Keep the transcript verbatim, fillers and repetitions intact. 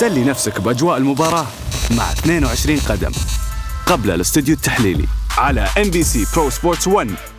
سلي نفسك بأجواء المباراة مع اثنين وعشرين قدم قبل الاستديو التحليلي على إم بي سي برو سبورتس ون.